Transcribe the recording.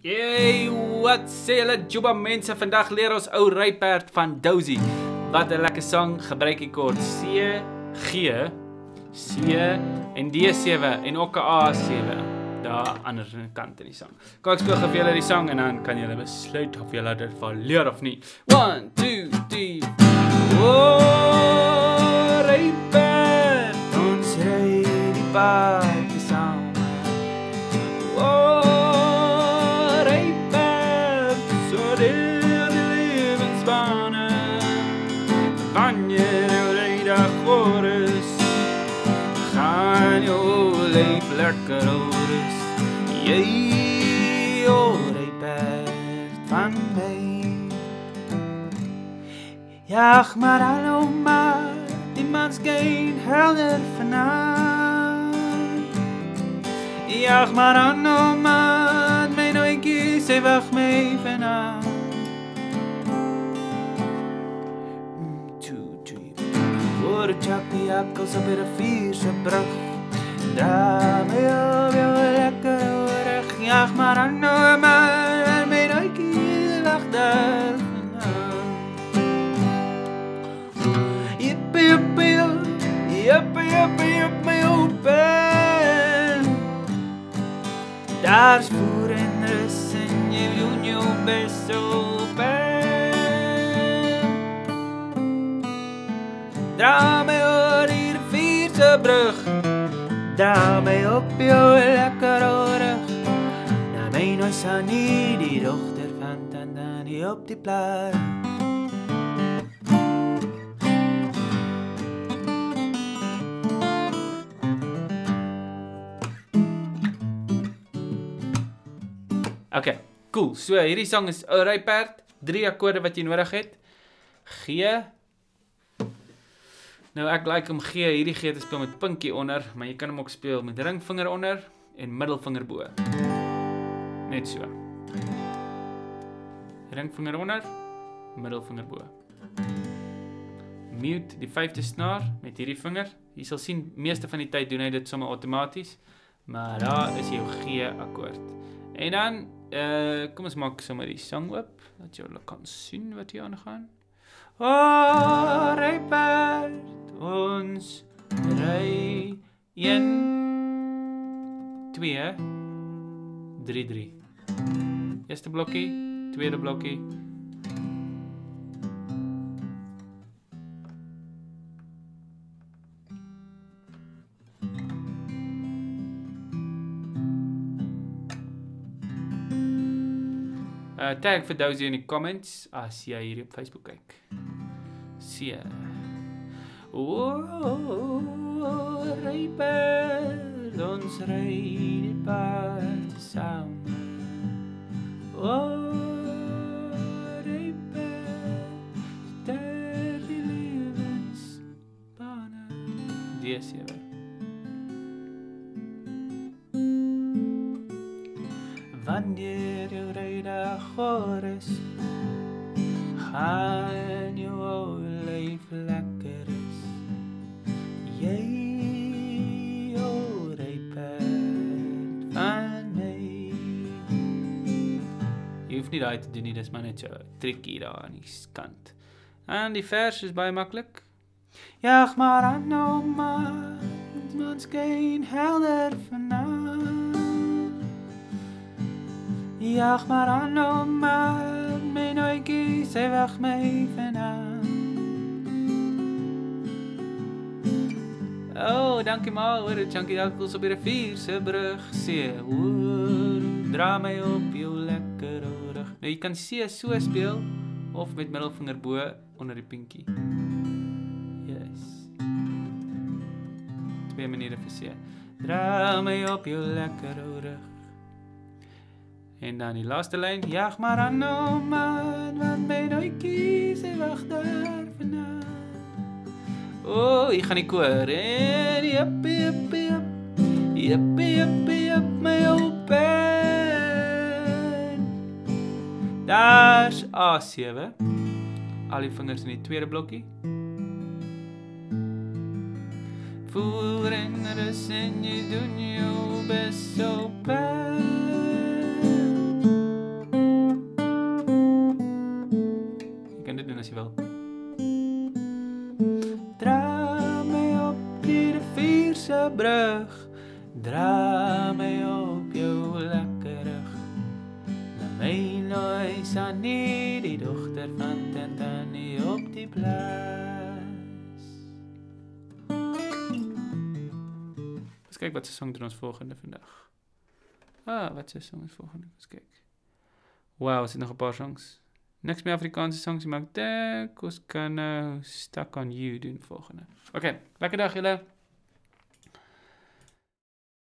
Yay, wat sê julle Jooba mense, vandag leer ons Ou Ryperd van Dozi. Wat 'n lekker sang, gebruik die koord C, G, C en D7 en ook 'n A7 daar aan die ander kant in die sang. Kom, ek speel gou vir julle die sang en dan kan julle besluit of julle dit wil leer of nie. 1, 2, 3, 4. Ou Ryperd, ons ry die paadjie saam. Wanneer jou rijdag oor is, gaan jou leef lekker oor is. Jy, ou Ryperd van my. Jaag maar hallo maar, die mans geen helder vanavond. Jaag maar hallo maar, my nooitjie, sy wacht my vanavond. Chak die akkels op die rivier se brug, draai my op jou lekker rug. Jaag maar aan oor maar, en my duikie lag daar vandaan. Jippie, jippie, jippie, jippie, jippie, my open. Daar is voer en rus en jy doen jou best open. Draai my oor die rivier se brug, draai my op jou lekker rug. Na my nooit sal nie die dochter van Tandani op die plaat. Oké, cool. So hierdie sang is Ou Ryperd, 3 akkoorde wat jy nodig het. G. Nou ek like om G, hierdie G te speel met pinkie onder, maar jy kan hom ook speel met ringvinger onder en middelvinger bo. Net so. Ringvinger onder, middelvinger bo. Mute die 5de snaar met hierdie vinger. Jy sal sien meeste van die tyd doen hy dit sommer outomaties, maar daar is jou G akkoord. En dan kom ons maak sommer die sang oop, dat jy kan sien wat hier aangaan. Ou Ryperd, ons ry 1, 2, 3, 3. Eerste blokkie, tweede blokkie. Tag vir Dozi in die comments as jy hier op Facebook kyk. See ya. Ou Ryperd, ons ry die paad saam. Ou Ryperd, ster die lewensbane. D7. Wanneer jou rydag oor is, gaan jou leef lekker is. Jy, ou Ryperd van my. Jy hoef nie daai te doen nie, dis maar net so trikkie daar aan die kant. En die vers is baie maklik. Jaag maar aan nou maar, dit mans geen helder vanaan. Jaag maar aan nou maar, my nooitjie, sy wag my vandaan. Oh, dankie maar, oor die chunky akkels op die rivier se brug. Sê, oor, draai my op jou lekker rug. Nou, jy kan C so speel, of met middelvinger bo onder die pinkie. Yes. 2 maniere vir C. Draai my op jou lekker rug. En dan die laaste lijn. Jaag maar aan om man, want my duikie, sy wacht daar vandaan. Oh, hier gaan die koor. En jippie, jippie, jippie, jippie, jippie, jip my open. Daar is A7. Al die vingers in die tweede blokkie. Voer en rus en jy doen jou best open. Vierse brug. Draai mij op jouw lekkere rug. Laat mij nooit zijn, die dochter van Tentani op die plaats. Eens kijken wat ze zong toen als volgende vandaag. Ah, wat ze zong als volgende. Eens kijken. Wauw, er zitten nog een paar songs. Niks meer Afrikaanse songs. Ik maak denk, ik kan Stuck on You doen volgende. Oké, lekker dag jullie.